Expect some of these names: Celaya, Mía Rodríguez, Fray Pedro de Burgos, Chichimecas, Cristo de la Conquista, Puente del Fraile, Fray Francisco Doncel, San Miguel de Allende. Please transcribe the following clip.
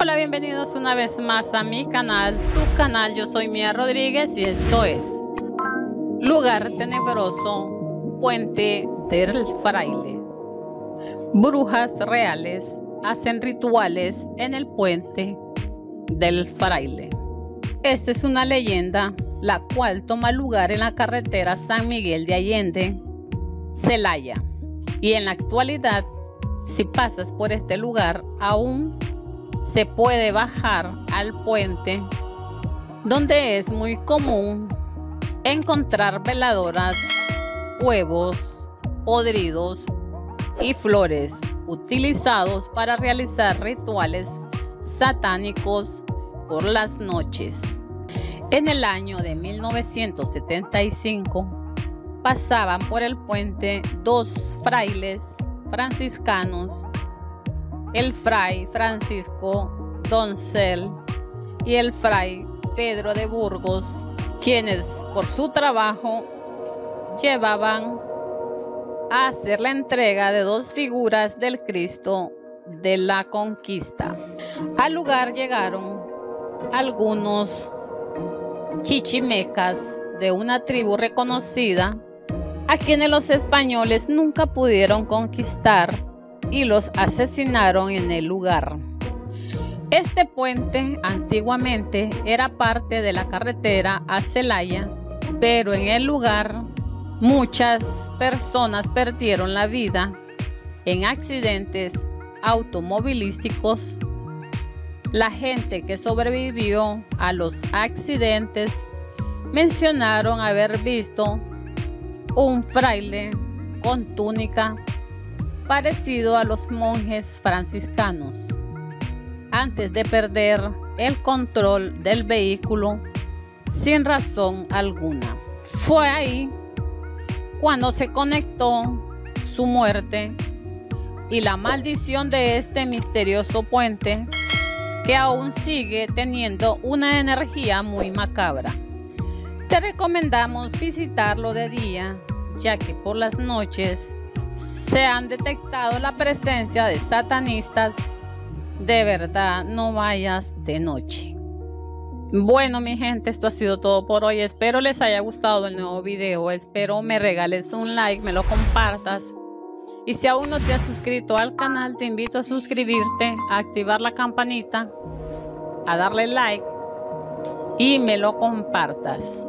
Hola, bienvenidos una vez más a mi canal, tu canal. Yo soy Mía Rodríguez y esto es Lugar Tenebroso, Puente del Fraile. Brujas reales hacen rituales en el Puente del Fraile. Esta es una leyenda la cual toma lugar en la carretera San Miguel de Allende, Celaya. Y en la actualidad, si pasas por este lugar, aún se puede bajar al puente, donde es muy común encontrar veladoras, huevos podridos y flores utilizados para realizar rituales satánicos por las noches. En el año de 1975 pasaban por el puente dos frailes franciscanos, el Fray Francisco Doncel y el Fray Pedro de Burgos, quienes por su trabajo llevaban a hacer la entrega de dos figuras del Cristo de la Conquista. Al lugar llegaron algunos chichimecas de una tribu reconocida, a quienes los españoles nunca pudieron conquistar, y los asesinaron en el lugar. Este puente antiguamente era parte de la carretera a Celaya, pero en el lugar muchas personas perdieron la vida en accidentes automovilísticos. La gente que sobrevivió a los accidentes mencionaron haber visto un fraile con túnica parecido a los monjes franciscanos. Antes de perder el control del vehículo sin razón alguna, fue ahí cuando se conectó su muerte y la maldición de este misterioso puente, que aún sigue teniendo una energía muy macabra. Te recomendamos visitarlo de día, ya que por las noches se han detectado la presencia de satanistas. De verdad, no vayas de noche. Bueno, mi gente, esto ha sido todo por hoy. Espero les haya gustado el nuevo video. Espero me regales un like, me lo compartas. Y si aún no te has suscrito al canal, te invito a suscribirte, a activar la campanita, a darle like y me lo compartas.